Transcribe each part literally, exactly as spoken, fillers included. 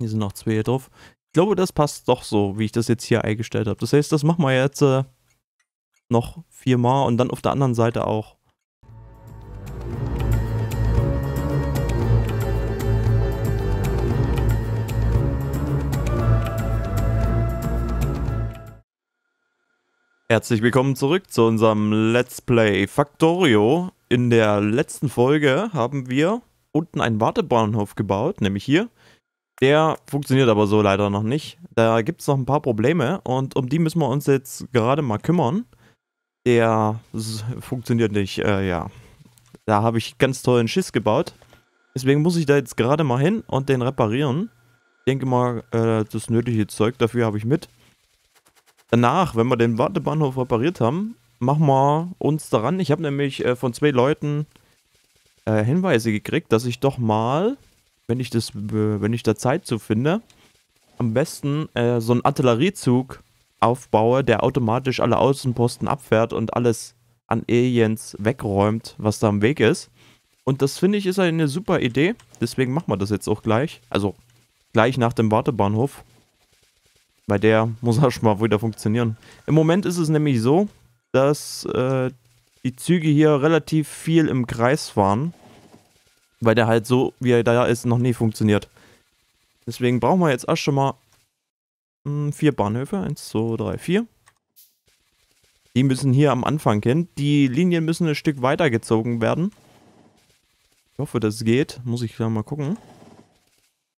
Hier sind noch zwei drauf. Ich glaube, das passt doch so, wie ich das jetzt hier eingestellt habe. Das heißt, das machen wir jetzt äh, noch viermal und dann auf der anderen Seite auch. Herzlich willkommen zurück zu unserem Let's Play Factorio. In der letzten Folge haben wir unten einen Wartebahnhof gebaut, nämlich hier. Der funktioniert aber so leider noch nicht. Da gibt es noch ein paar Probleme und um die müssen wir uns jetzt gerade mal kümmern. Der funktioniert nicht, äh, ja. Da habe ich ganz tollen Schiss gebaut. Deswegen muss ich da jetzt gerade mal hin und den reparieren. Ich denke mal, äh, das nötige Zeug dafür habe ich mit. Danach, wenn wir den Wartebahnhof repariert haben, machen wir uns daran. Ich habe nämlich äh, von zwei Leuten äh, Hinweise gekriegt, dass ich doch mal, wenn ich, das, wenn ich da Zeit zu finde, am besten äh, so einen Artilleriezug aufbaue, der automatisch alle Außenposten abfährt und alles an Aliens wegräumt, was da am Weg ist. Und das finde ich ist eine super Idee. Deswegen machen wir das jetzt auch gleich. Also gleich nach dem Wartebahnhof. Bei der muss er schon mal wieder funktionieren. Im Moment ist es nämlich so, dass äh, die Züge hier relativ viel im Kreis fahren, weil der halt so, wie er da ist, noch nie funktioniert. Deswegen brauchen wir jetzt erst schon mal mh, vier Bahnhöfe. Eins, zwei, drei, vier. Die müssen hier am Anfang hin. Die Linien müssen ein Stück weiter gezogen werden. Ich hoffe, das geht. Muss ich da mal gucken.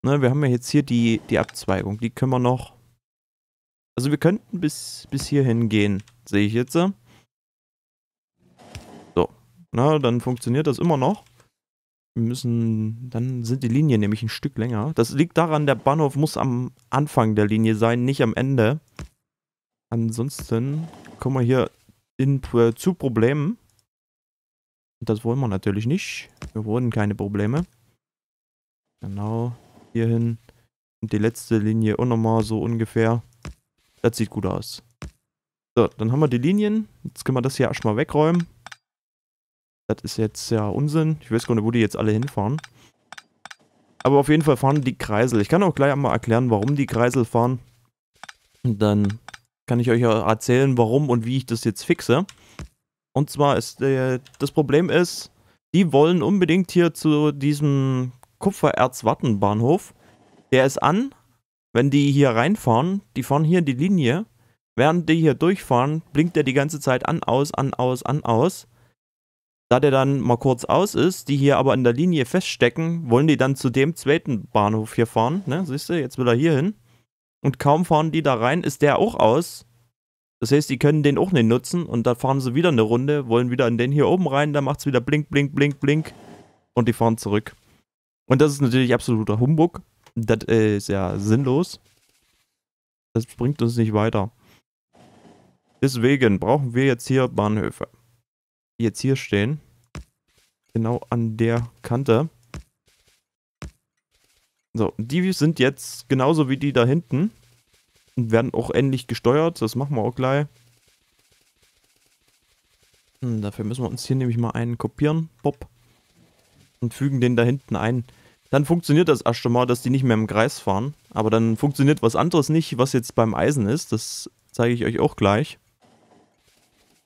Ne, wir haben ja jetzt hier die, die Abzweigung. Die können wir noch... Also wir könnten bis, bis hierhin gehen, sehe ich jetzt. So, na, dann funktioniert das immer noch. Wir müssen, dann sind die Linien nämlich ein Stück länger. Das liegt daran, der Bahnhof muss am Anfang der Linie sein, nicht am Ende. Ansonsten kommen wir hier in, äh, zu Problemen. Und das wollen wir natürlich nicht. Wir wollen keine Probleme. Genau, hierhin. Und die letzte Linie auch nochmal so ungefähr. Das sieht gut aus. So, dann haben wir die Linien. Jetzt können wir das hier erstmal wegräumen. Das ist jetzt ja Unsinn. Ich weiß gar nicht, wo die jetzt alle hinfahren. Aber auf jeden Fall fahren die Kreisel. Ich kann auch gleich einmal erklären, warum die Kreisel fahren. Und dann kann ich euch auch erzählen, warum und wie ich das jetzt fixe. Und zwar ist äh, das Problem ist, die wollen unbedingt hier zu diesem Kupfererzwartenbahnhof. Der ist an. Wenn die hier reinfahren, die fahren hier in die Linie, während die hier durchfahren, blinkt der die ganze Zeit an, aus, an, aus, an, aus. Da der dann mal kurz aus ist, die hier aber in der Linie feststecken, wollen die dann zu dem zweiten Bahnhof hier fahren, ne, siehst du, jetzt will er hier hin. Und kaum fahren die da rein, ist der auch aus. Das heißt, die können den auch nicht nutzen und dann fahren sie wieder eine Runde, wollen wieder in den hier oben rein, dann macht es wieder blink, blink, blink, blink und die fahren zurück. Und das ist natürlich absoluter Humbug. Das ist ja sinnlos. Das bringt uns nicht weiter. Deswegen brauchen wir jetzt hier Bahnhöfe. Die jetzt hier stehen. Genau an der Kante. So, die sind jetzt genauso wie die da hinten. Und werden auch ähnlich gesteuert. Das machen wir auch gleich. Und dafür müssen wir uns hier nämlich mal einen kopieren. Pop. Und fügen den da hinten ein. Dann funktioniert das erst schon mal, dass die nicht mehr im Kreis fahren. Aber dann funktioniert was anderes nicht, was jetzt beim Eisen ist. Das zeige ich euch auch gleich.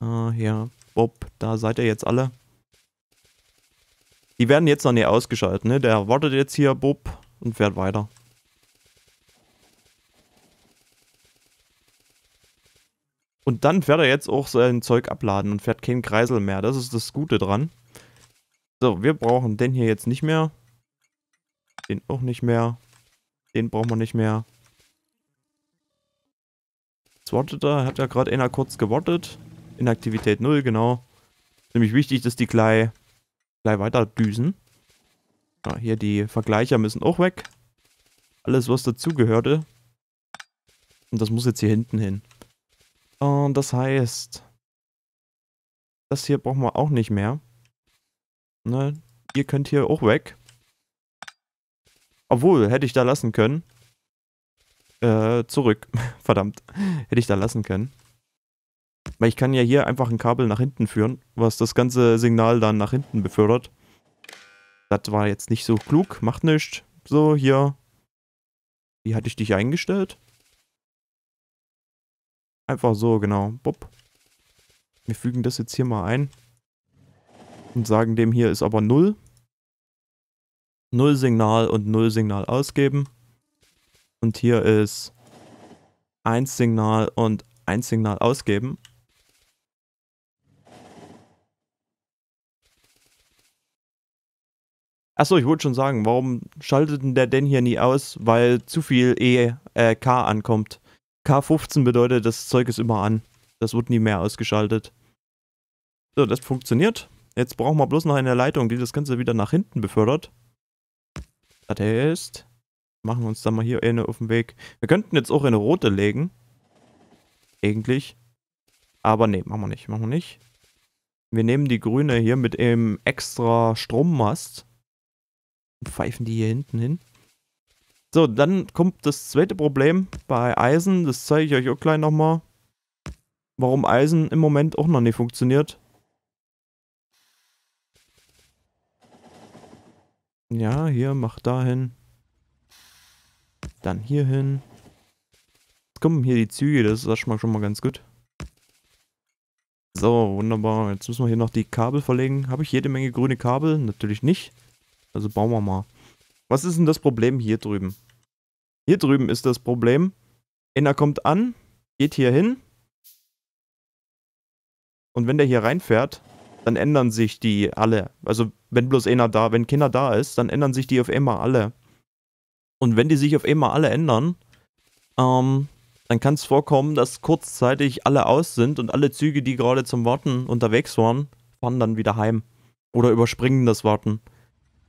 Ah, ja. Bob, da seid ihr jetzt alle. Die werden jetzt noch nicht ausgeschaltet, ne? Der wartet jetzt hier, Bob, und fährt weiter. Und dann fährt er jetzt auch sein Zeug abladen und fährt keinen Kreisel mehr. Das ist das Gute dran. So, wir brauchen den hier jetzt nicht mehr. Den auch nicht mehr. Den brauchen wir nicht mehr. Jetzt wartet er. Hat ja gerade einer kurz gewartet. Inaktivität null, genau. Nämlich wichtig, dass die gleich, gleich weiter düsen. Ja, hier die Vergleicher müssen auch weg. Alles, was dazugehörte. Und das muss jetzt hier hinten hin. Und das heißt, das hier brauchen wir auch nicht mehr. Ne? Ihr könnt hier auch weg. Obwohl, hätte ich da lassen können. Äh, zurück. Verdammt. Hätte ich da lassen können. Weil ich kann ja hier einfach ein Kabel nach hinten führen, was das ganze Signal dann nach hinten befördert. Das war jetzt nicht so klug. Macht nichts. So, hier. Wie hatte ich dich eingestellt? Einfach so, genau. Boop. Wir fügen das jetzt hier mal ein. Und sagen, dem hier ist aber null. null Signal und null Signal ausgeben. Und hier ist eins Signal und eins Signal ausgeben. Achso, ich wollte schon sagen, warum schaltet denn der denn hier nie aus? Weil zu viel e, äh, K ankommt. K fünfzehn bedeutet, das Zeug ist immer an. Das wird nie mehr ausgeschaltet. So, das funktioniert. Jetzt brauchen wir bloß noch eine Leitung, die das Ganze wieder nach hinten befördert. Das heißt, machen wir uns dann mal hier eine auf den Weg. Wir könnten jetzt auch eine rote legen. Eigentlich. Aber nee, machen wir nicht, machen wir nicht. Wir nehmen die grüne hier mit dem extra Strommast. Und pfeifen die hier hinten hin. So, dann kommt das zweite Problem bei Eisen. Das zeige ich euch auch gleich nochmal. Warum Eisen im Moment auch noch nicht funktioniert. Ja, hier, mach da hin. Dann hier hin. Jetzt kommen hier die Züge, das ist schon mal, schon mal ganz gut. So, wunderbar. Jetzt müssen wir hier noch die Kabel verlegen. Habe ich jede Menge grüne Kabel? Natürlich nicht. Also bauen wir mal. Was ist denn das Problem hier drüben? Hier drüben ist das Problem. Einer kommt an, geht hier hin. Und wenn der hier reinfährt, dann ändern sich die alle. Also wenn bloß einer da, wenn keiner da ist, dann ändern sich die auf einmal alle. Und wenn die sich auf einmal alle ändern, ähm, dann kann es vorkommen, dass kurzzeitig alle aus sind und alle Züge, die gerade zum Warten unterwegs waren, fahren dann wieder heim. Oder überspringen das Warten.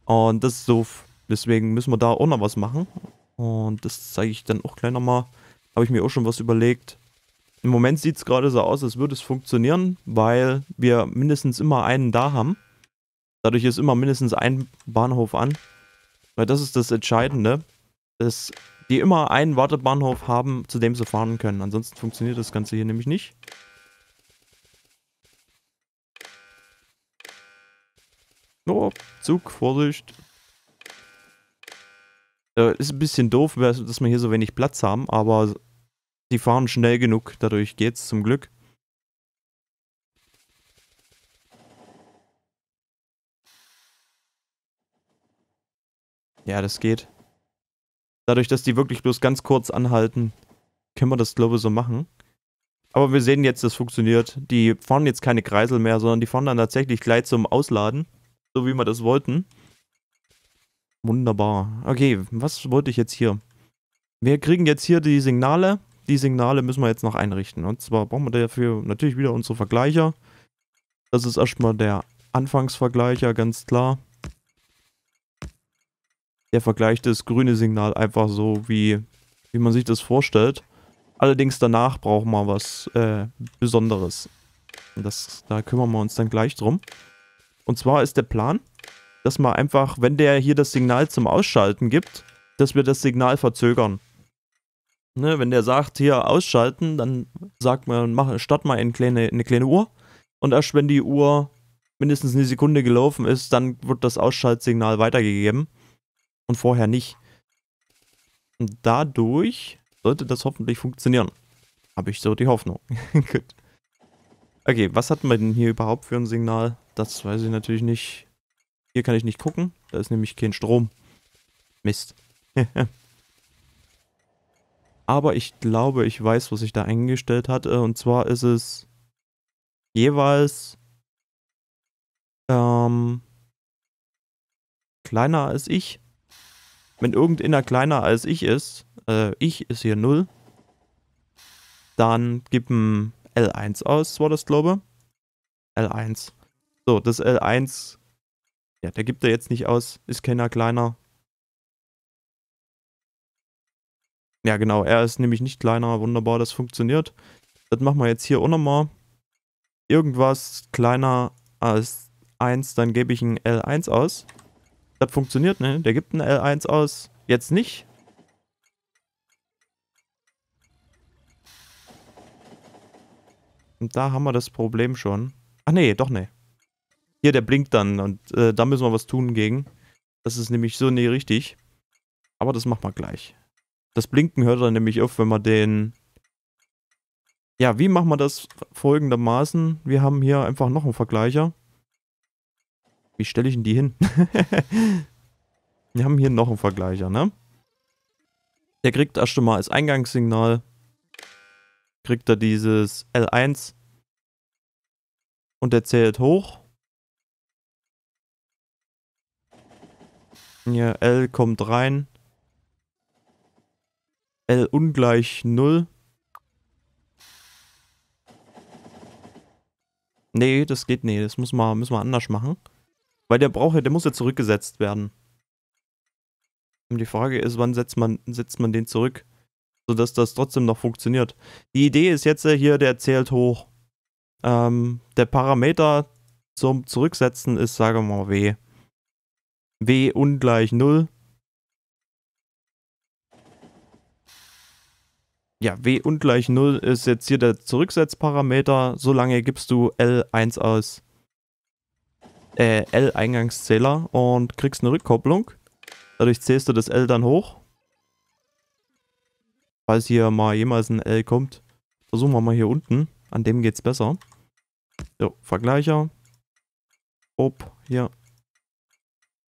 Und das ist doof. Deswegen müssen wir da auch noch was machen. Und das zeige ich dann auch gleich nochmal. Habe ich mir auch schon was überlegt. Im Moment sieht es gerade so aus, als würde es funktionieren, weil wir mindestens immer einen da haben. Dadurch ist immer mindestens ein Bahnhof an. Weil das ist das Entscheidende, dass die immer einen Wartebahnhof haben, zu dem sie fahren können. Ansonsten funktioniert das Ganze hier nämlich nicht. Oh, Zug, Vorsicht. Ist ein bisschen doof, dass wir hier so wenig Platz haben, aber die fahren schnell genug, dadurch geht's zum Glück. Ja, das geht. Dadurch, dass die wirklich bloß ganz kurz anhalten, können wir das, glaube ich, so machen. Aber wir sehen jetzt, das funktioniert. Die fahren jetzt keine Kreisel mehr, sondern die fahren dann tatsächlich gleich zum Ausladen, so wie wir das wollten. Wunderbar. Okay, was wollte ich jetzt hier? Wir kriegen jetzt hier die Signale. Die Signale müssen wir jetzt noch einrichten. Und zwar brauchen wir dafür natürlich wieder unsere Vergleicher. Das ist erstmal der Anfangsvergleicher, ganz klar. Der vergleicht das grüne Signal einfach so, wie, wie man sich das vorstellt. Allerdings danach brauchen wir was äh, Besonderes. Und das, da kümmern wir uns dann gleich drum. Und zwar ist der Plan, dass man einfach, wenn der hier das Signal zum Ausschalten gibt, dass wir das Signal verzögern. Ne, wenn der sagt, hier ausschalten, dann sagt man, mach, start mal eine kleine, eine kleine Uhr. Und erst wenn die Uhr mindestens eine Sekunde gelaufen ist, dann wird das Ausschaltsignal weitergegeben. Und vorher nicht. Und dadurch sollte das hoffentlich funktionieren. Habe ich so die Hoffnung. Gut. Okay, was hatten wir denn hier überhaupt für ein Signal? Das weiß ich natürlich nicht. Hier kann ich nicht gucken, da ist nämlich kein Strom. Mist. Aber ich glaube, ich weiß, was ich da eingestellt hatte. Und zwar ist es jeweils ähm, kleiner als ich. Wenn irgendeiner kleiner als ich ist, äh, ich ist hier null, dann gib ein L eins aus, war das, glaube ich. L eins. So, das L eins... Ja, der gibt er jetzt nicht aus. Ist keiner kleiner. Ja, genau. Er ist nämlich nicht kleiner. Wunderbar, das funktioniert. Das machen wir jetzt hier auch nochmal. Irgendwas kleiner als eins, dann gebe ich ein L eins aus. Das funktioniert, ne? Der gibt ein L eins aus. Jetzt nicht. Und da haben wir das Problem schon. Ach nee, doch ne. Hier, der blinkt dann und äh, da müssen wir was tun gegen. Das ist nämlich so nie richtig. Aber das machen wir gleich. Das Blinken hört dann nämlich auf, wenn man den... Ja, wie machen wir das folgendermaßen? Wir haben hier einfach noch einen Vergleicher. Wie stelle ich denn die hin? Wir haben hier noch einen Vergleicher, ne? Der kriegt erst mal als Eingangssignal, kriegt er dieses L eins und der zählt hoch. Ja, L kommt rein. L ungleich null. Nee, das geht nicht. Das muss man, müssen wir anders machen. Weil der braucht ja, der muss ja zurückgesetzt werden. Und die Frage ist, wann setzt man, setzt man den zurück, sodass das trotzdem noch funktioniert. Die Idee ist jetzt hier, der zählt hoch. Ähm, der Parameter zum Zurücksetzen ist, sagen wir mal, W. W ungleich null. Ja, W ungleich null ist jetzt hier der Zurücksetzparameter. Solange gibst du L eins aus. Äh, L-Eingangszähler und kriegst eine Rückkopplung. Dadurch zählst du das L dann hoch. Falls hier mal jemals ein L kommt, versuchen wir mal hier unten. An dem geht's besser. So, Vergleicher. Ob, hier.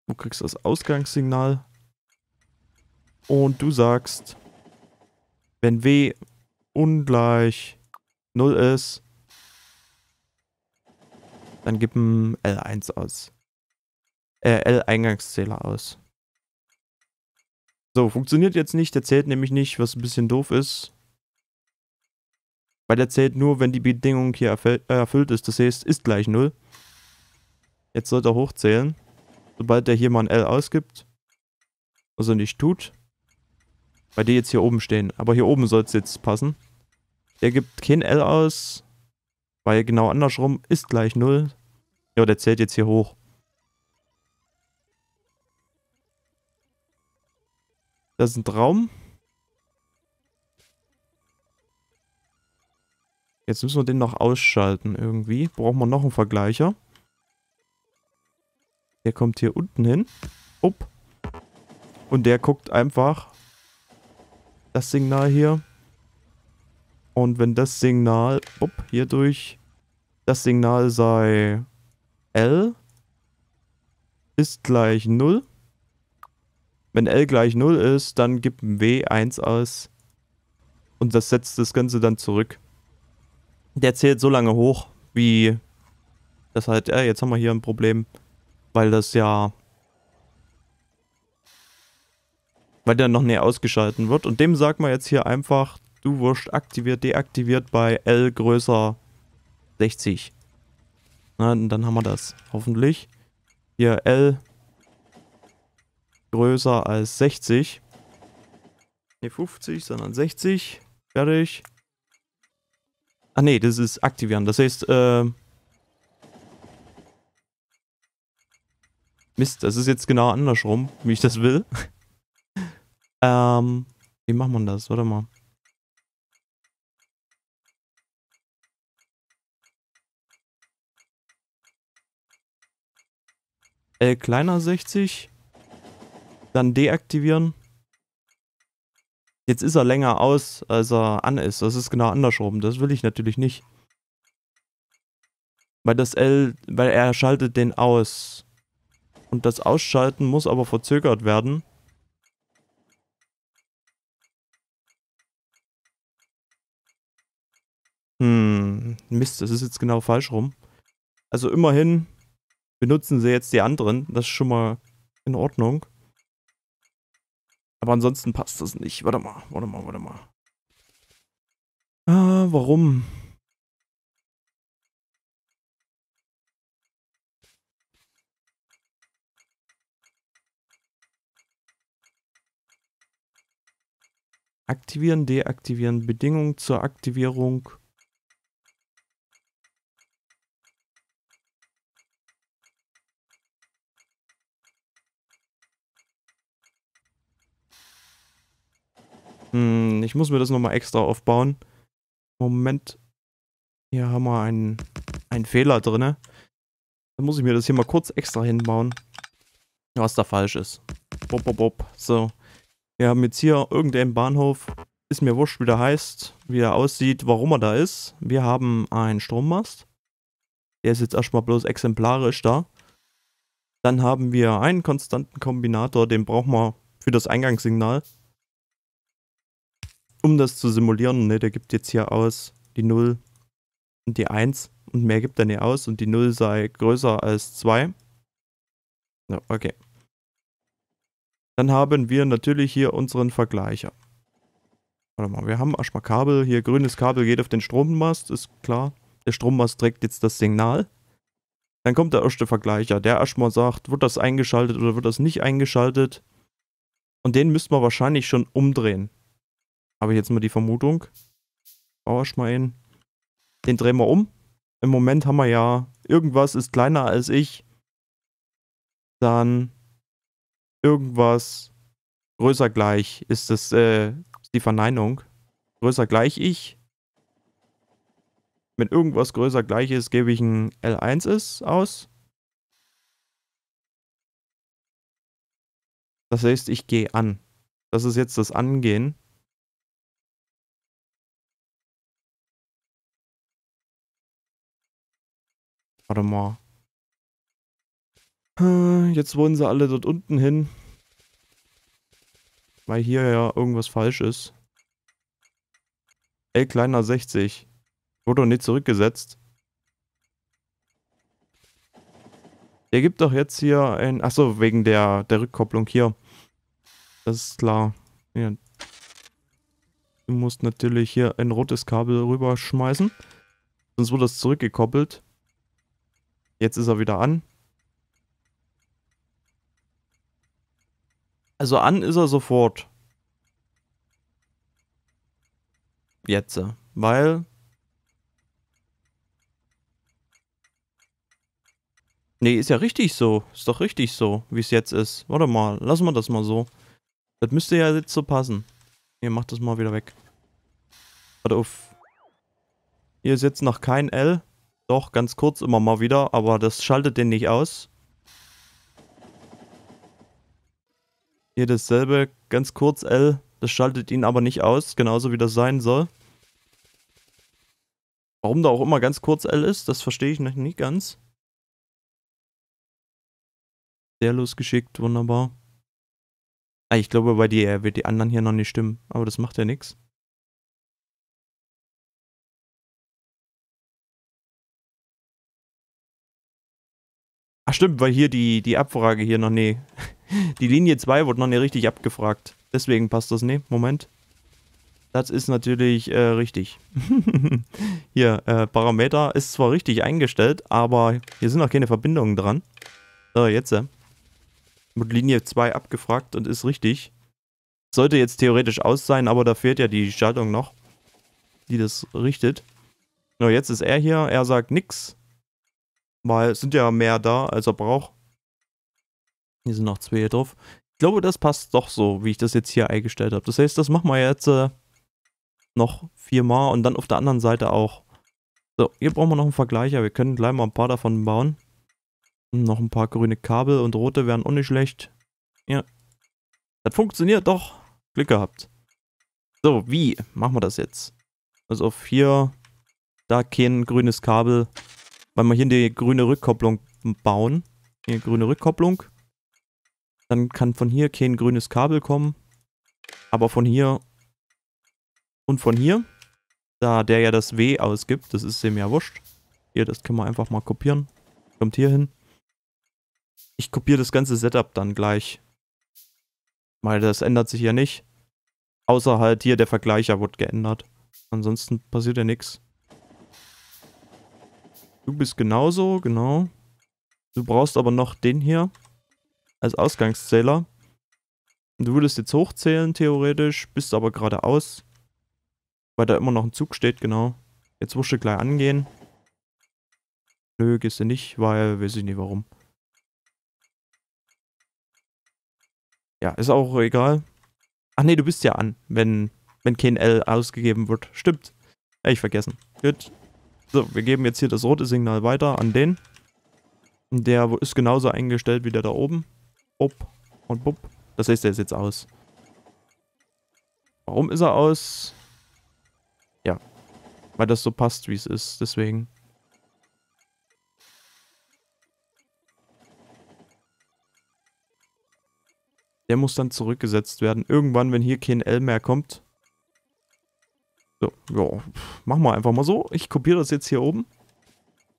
Du kriegst das Ausgangssignal. Und du sagst, wenn W ungleich null ist, dann gib ein L eins aus. Äh, L-Eingangszähler aus. So, funktioniert jetzt nicht, der zählt nämlich nicht, was ein bisschen doof ist. Weil der zählt nur, wenn die Bedingung hier erfüllt ist, das heißt, ist gleich null. Jetzt sollte er hochzählen. Sobald der hier mal ein L ausgibt, was er nicht tut. Weil die jetzt hier oben stehen, aber hier oben soll es jetzt passen. Der gibt kein L aus, weil genau andersrum ist gleich null. Ja, der zählt jetzt hier hoch. Das ist ein Traum. Jetzt müssen wir den noch ausschalten irgendwie. Brauchen wir noch einen Vergleicher. Der kommt hier unten hin. Upp. Und der guckt einfach das Signal hier. Und wenn das Signal, upp, hier durch, das Signal sei L ist gleich null. Wenn L gleich null ist, dann gibt W eins aus. Und das setzt das Ganze dann zurück. Der zählt so lange hoch, wie das halt, äh, jetzt haben wir hier ein Problem. Weil das ja... Weil der noch näher ausgeschalten wird. Und dem sagt man jetzt hier einfach, du wurscht, aktiviert, deaktiviert bei L größer sechzig. Na, und dann haben wir das. Hoffentlich. Hier L... größer als sechzig. Ne, fünfzig, sondern sechzig. Fertig. Ach ne, das ist aktivieren. Das heißt, äh... Mist, das ist jetzt genau andersrum, wie ich das will. ähm, wie macht man das? Warte mal. L kleiner sechzig. Dann deaktivieren. Jetzt ist er länger aus, als er an ist. Das ist genau andersrum. Das will ich natürlich nicht. Weil das L, weil er schaltet den aus. Und das Ausschalten muss aber verzögert werden. Hm, Mist, das ist jetzt genau falsch rum. Also immerhin benutzen sie jetzt die anderen. Das ist schon mal in Ordnung. Aber ansonsten passt das nicht. Warte mal, warte mal, warte mal. Ah, warum? Aktivieren, deaktivieren, Bedingungen zur Aktivierung. Hm, ich muss mir das nochmal extra aufbauen. Moment. Hier haben wir einen, einen Fehler drin. Dann muss ich mir das hier mal kurz extra hinbauen. Was da falsch ist. Bop, bop, bop. So. Wir haben jetzt hier irgendeinen Bahnhof, ist mir wurscht, wie der heißt, wie er aussieht, warum er da ist. Wir haben einen Strommast, der ist jetzt erstmal bloß exemplarisch da. Dann haben wir einen konstanten Kombinator, den brauchen wir für das Eingangssignal, um das zu simulieren. Ne, der gibt jetzt hier aus die null und die eins und mehr gibt er nicht aus und die null sei größer als zwei. Ja, okay. Dann haben wir natürlich hier unseren Vergleicher. Warte mal, wir haben erstmal Kabel. Hier grünes Kabel geht auf den Strommast, ist klar. Der Strommast trägt jetzt das Signal. Dann kommt der erste Vergleicher, der erstmal sagt, wird das eingeschaltet oder wird das nicht eingeschaltet. Und den müssten wir wahrscheinlich schon umdrehen. Habe ich jetzt mal die Vermutung. Brauche ich mal einen. Den drehen wir um. Im Moment haben wir ja, irgendwas ist kleiner als ich. Dann irgendwas größer gleich ist das äh, die Verneinung. Größer gleich ich. Wenn irgendwas größer gleich ist, gebe ich ein L eins ist aus. Das heißt, ich gehe an. Das ist jetzt das Angehen. Warte mal. Jetzt wollen sie alle dort unten hin. Weil hier ja irgendwas falsch ist. L kleiner sechzig. Wurde nicht zurückgesetzt. Der gibt doch jetzt hier ein... Achso, wegen der, der Rückkopplung hier. Das ist klar. Ja. Du musst natürlich hier ein rotes Kabel rüberschmeißen. Sonst wird das zurückgekoppelt. Jetzt ist er wieder an. Also an ist er sofort. Jetzt. Weil... Nee, ist ja richtig so. Ist doch richtig so, wie es jetzt ist. Warte mal, lassen wir das mal so. Das müsste ja jetzt so passen. Hier, macht das mal wieder weg. Warte auf. Hier ist jetzt noch kein L. Doch, ganz kurz immer mal wieder, aber das schaltet den nicht aus. Hier dasselbe, ganz kurz L. Das schaltet ihn aber nicht aus, genauso wie das sein soll. Warum da auch immer ganz kurz L ist, das verstehe ich noch nicht ganz. Sehr losgeschickt, wunderbar. Ah, ich glaube, bei dir wird die anderen hier noch nicht stimmen, aber das macht ja nichts. Ach stimmt, weil hier die, die Abfrage hier noch nie... Die Linie zwei wurde noch nicht richtig abgefragt. Deswegen passt das nicht. Moment. Das ist natürlich äh, richtig. Hier, äh, Parameter ist zwar richtig eingestellt, aber hier sind noch keine Verbindungen dran. So, jetzt. Äh. Mit Linie zwei abgefragt und ist richtig. Sollte jetzt theoretisch aus sein, aber da fehlt ja die Schaltung noch, die das richtet. So, jetzt ist er hier, er sagt nix, weil es sind ja mehr da, als er braucht. Hier sind noch zwei drauf. Ich glaube, das passt doch so, wie ich das jetzt hier eingestellt habe. Das heißt, das machen wir jetzt äh, noch viermal und dann auf der anderen Seite auch. So, hier brauchen wir noch einen Vergleicher. Wir können gleich mal ein paar davon bauen. Noch ein paar grüne Kabel und rote wären auch nicht schlecht. Ja. Das funktioniert doch. Glück gehabt. So, wie machen wir das jetzt? Also auf hier, da kein grünes Kabel, weil wir hier die grüne Rückkopplung bauen. Hier grüne Rückkopplung. Dann kann von hier kein grünes Kabel kommen. Aber von hier und von hier, da der ja das W ausgibt, das ist dem ja wurscht. Hier, das können wir einfach mal kopieren. Kommt hier hin. Ich kopiere das ganze Setup dann gleich. Weil das ändert sich ja nicht. Außer halt hier der Vergleicher wird geändert. Ansonsten passiert ja nichts. Du bist genauso, genau. Du brauchst aber noch den hier als Ausgangszähler. Du würdest jetzt hochzählen, theoretisch, bist aber geradeaus. Weil da immer noch ein Zug steht, genau. Jetzt musst du gleich angehen. Nö, gehst du nicht, weil weiß ich nicht warum. Ja, ist auch egal. Ach nee, du bist ja an, wenn, wenn kein L ausgegeben wird. Stimmt. Hab ich vergessen. Gut. So, wir geben jetzt hier das rote Signal weiter an den. Der ist genauso eingestellt wie der da oben. Ob und bupp. Das heißt, der ist jetzt aus. Warum ist er aus? Ja. Weil das so passt, wie es ist. Deswegen. Der muss dann zurückgesetzt werden. Irgendwann, wenn hier kein L mehr kommt. So, ja. Machen wir einfach mal so. Ich kopiere das jetzt hier oben.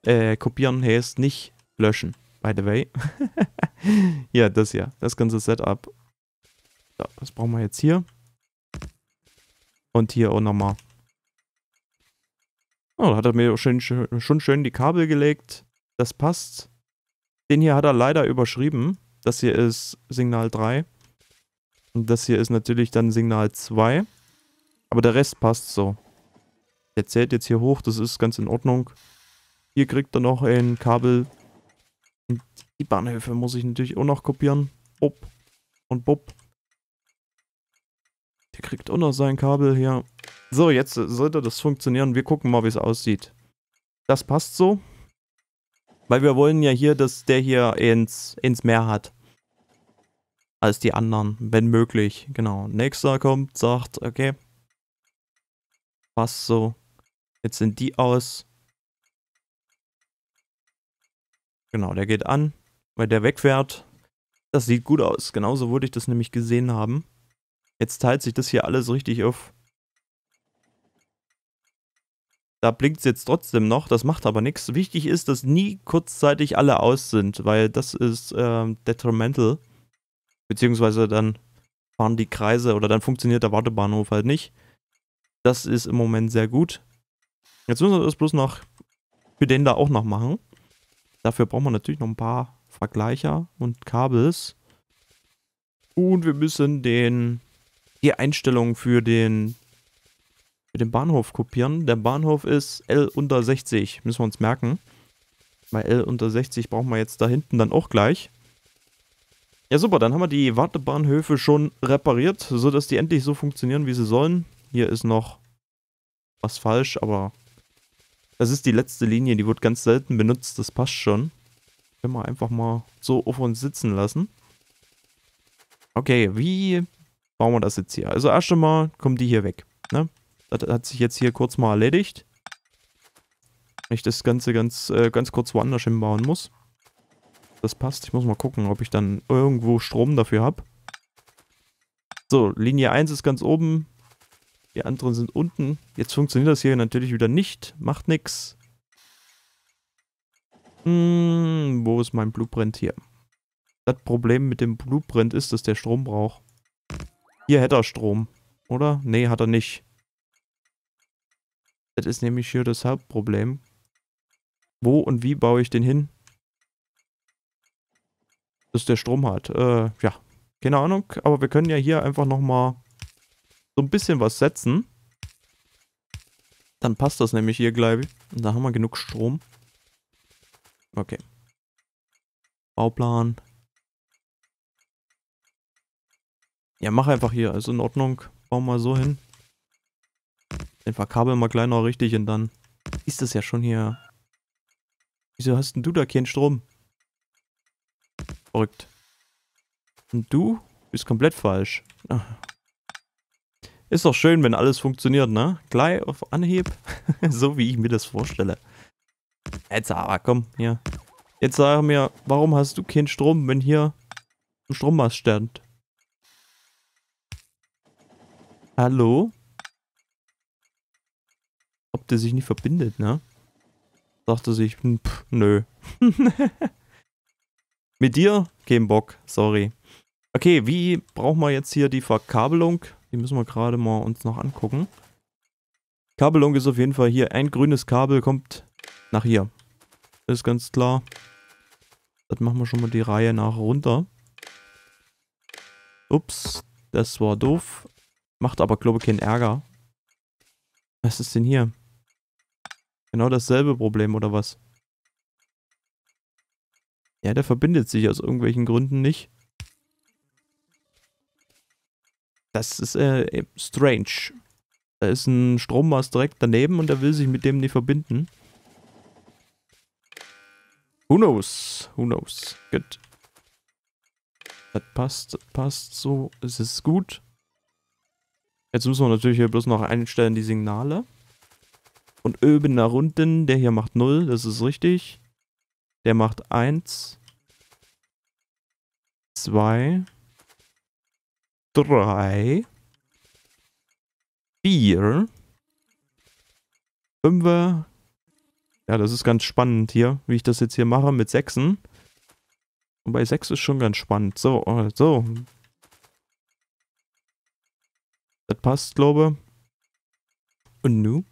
Äh, kopieren heißt nicht löschen. By the way. Ja, das hier. Das ganze Setup. So, das brauchen wir jetzt hier. Und hier auch nochmal. Oh, da hat er mir schon, schon schön die Kabel gelegt. Das passt. Den hier hat er leider überschrieben. Das hier ist Signal drei. Und das hier ist natürlich dann Signal zwei. Aber der Rest passt so. Der zählt jetzt hier hoch. Das ist ganz in Ordnung. Hier kriegt er noch ein Kabel. Und die Bahnhöfe muss ich natürlich auch noch kopieren. Bob und Bob. Der kriegt auch noch sein Kabel hier. So, jetzt sollte das funktionieren. Wir gucken mal, wie es aussieht. Das passt so. Weil wir wollen ja hier, dass der hier ins, ins Meer hat. Als die anderen, wenn möglich. Genau. Nächster kommt, sagt, okay. Passt so. Jetzt sind die aus. Genau, der geht an, weil der wegfährt. Das sieht gut aus. Genauso würde ich das nämlich gesehen haben. Jetzt teilt sich das hier alles richtig auf. Da blinkt es jetzt trotzdem noch, das macht aber nichts. Wichtig ist, dass nie kurzzeitig alle aus sind, weil das ist äh, detrimental. Beziehungsweise dann fahren die Kreise oder dann funktioniert der Wartebahnhof halt nicht. Das ist im Moment sehr gut. Jetzt müssen wir das bloß noch für den da auch noch machen. Dafür brauchen wir natürlich noch ein paar Vergleicher und Kabels. Und wir müssen den, die Einstellungen für den... Mit dem Bahnhof kopieren. Der Bahnhof ist L unter sechzig. Müssen wir uns merken. Bei L unter sechzig brauchen wir jetzt da hinten dann auch gleich. Ja super, dann haben wir die Wartebahnhöfe schon repariert, sodass die endlich so funktionieren, wie sie sollen. Hier ist noch was falsch, aber das ist die letzte Linie. Die wird ganz selten benutzt, das passt schon. Können wir einfach mal so auf uns sitzen lassen. Okay, wie bauen wir das jetzt hier? Also erst einmal kommen die hier weg, ne? Das hat sich jetzt hier kurz mal erledigt. Wenn ich das Ganze ganz, äh, ganz kurz woanders hinbauen muss. Das passt. Ich muss mal gucken, ob ich dann irgendwo Strom dafür habe. So, Linie eins ist ganz oben. Die anderen sind unten. Jetzt funktioniert das hier natürlich wieder nicht. Macht nix. Hm, wo ist mein Blueprint hier? Das Problem mit dem Blueprint ist, dass der Strom braucht. Hier hätte er Strom, oder? Nee, hat er nicht. Das ist nämlich hier das Hauptproblem. Wo und wie baue ich den hin? Dass der Strom hat. Äh, ja, keine Ahnung. Aber wir können ja hier einfach nochmal so ein bisschen was setzen. Dann passt das nämlich hier gleich. Und da haben wir genug Strom. Okay. Bauplan. Ja, mach einfach hier. Ist in Ordnung. Bauen wir so hin. Den verkabeln wir gleich noch richtig und dann ist das ja schon hier. Wieso hast denn du da keinen Strom? Verrückt. Und du bist komplett falsch. Ist doch schön, wenn alles funktioniert, ne? Gleich auf Anhieb. So wie ich mir das vorstelle. Jetzt aber, komm, hier. Jetzt sag mir, warum hast du keinen Strom, wenn hier ein Strommast stand? Hallo? Ob der sich nicht verbindet, ne? Dachte sich, pff, nö. Mit dir? Kein Bock, sorry. Okay, wie brauchen wir jetzt hier die Verkabelung? Die müssen wir gerade mal uns noch angucken. Kabelung ist auf jeden Fall hier. Ein grünes Kabel kommt nach hier. Ist ganz klar. Das machen wir schon mal die Reihe nach runter. Ups, das war doof. Macht aber, glaube ich, keinen Ärger. Was ist denn hier? Genau dasselbe Problem, oder was? Ja, der verbindet sich aus irgendwelchen Gründen nicht. Das ist äh, strange. Da ist ein Strommast direkt daneben und er will sich mit dem nicht verbinden. Who knows? Who knows? Gut. Das passt, das passt so. Es ist gut. Jetzt müssen wir natürlich hier bloß noch einstellen die Signale. Und oben nach unten, der hier macht null, das ist richtig. Der macht eins, zwei, drei, vier, fünf. Ja, das ist ganz spannend hier, wie ich das jetzt hier mache mit Sechsen. Und bei sechs ist schon ganz spannend. So, so. Das passt, glaube ich. Und nu?